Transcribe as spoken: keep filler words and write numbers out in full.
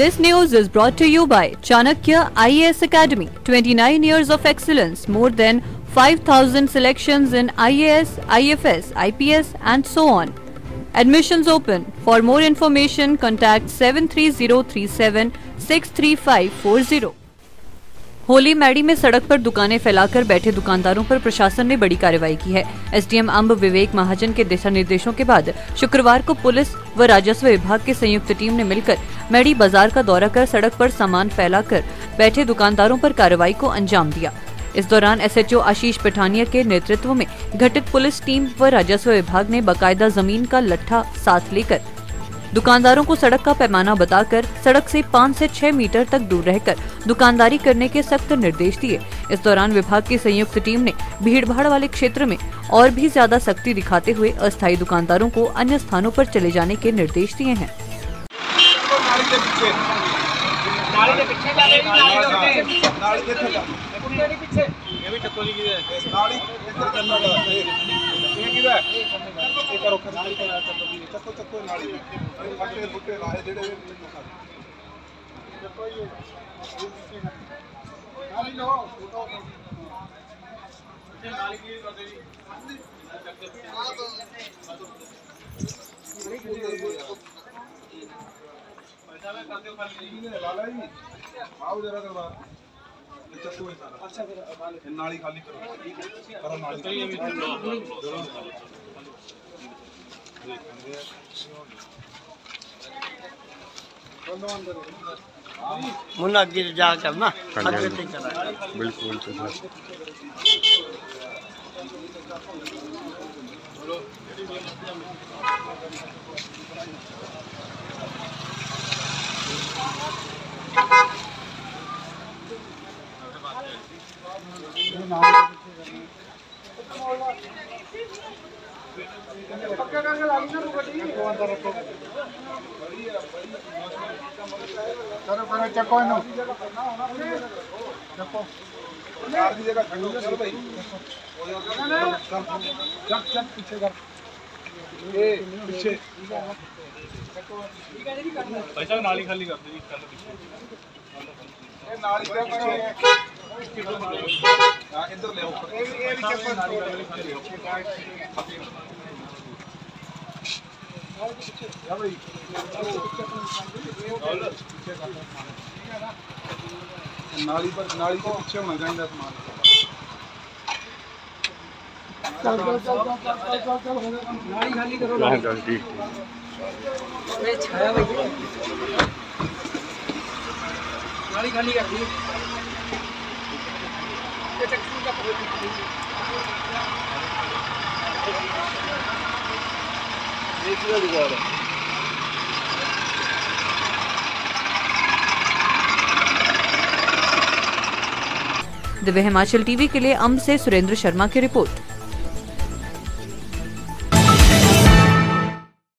This news is brought to you by Chanakya I A S Academy. twenty-nine years of excellence, more than five thousand selections in I A S, I F S, I P S and so on. Admissions open. For more information, contact seven three zero three seven six three five four zero. होली मैडी में सड़क पर दुकानें फैलाकर बैठे दुकानदारों पर प्रशासन ने बड़ी कार्रवाई की है। एसडीएम अंब विवेक महाजन के दिशा निर्देशों के बाद शुक्रवार को पुलिस व राजस्व विभाग की संयुक्त टीम ने मिलकर मैडी बाजार का दौरा कर सड़क पर सामान फैलाकर बैठे दुकानदारों पर कार्रवाई को अंजाम दिया। इस दौरान S H O Ashish Pathania के नेतृत्व में गठित पुलिस टीम व राजस्व विभाग ने बाकायदा जमीन का लट्ठा साथ लेकर दुकानदारों को सड़क का पैमाना बताकर सड़क से पाँच से छह मीटर तक दूर रहकर दुकानदारी करने के सख्त निर्देश दिए। इस दौरान विभाग की संयुक्त टीम ने भीड़भाड़ वाले क्षेत्र में और भी ज्यादा सख्ती दिखाते हुए अस्थायी दुकानदारों को अन्य स्थानों पर चले जाने के निर्देश दिए हैं। नाली खाली करो, मुन्ना जी जा करना बिल्कुल। पैसा नाली खाली कर दे। नाली पर नाली को पीछे होना चाहिए सामान। चल चल चल चल चल नाली खाली करो। छाया भाई नाली खाली कर दी। दिव्य हिमाचल टीवी के लिए अंब से सुरेंद्र शर्मा की रिपोर्ट।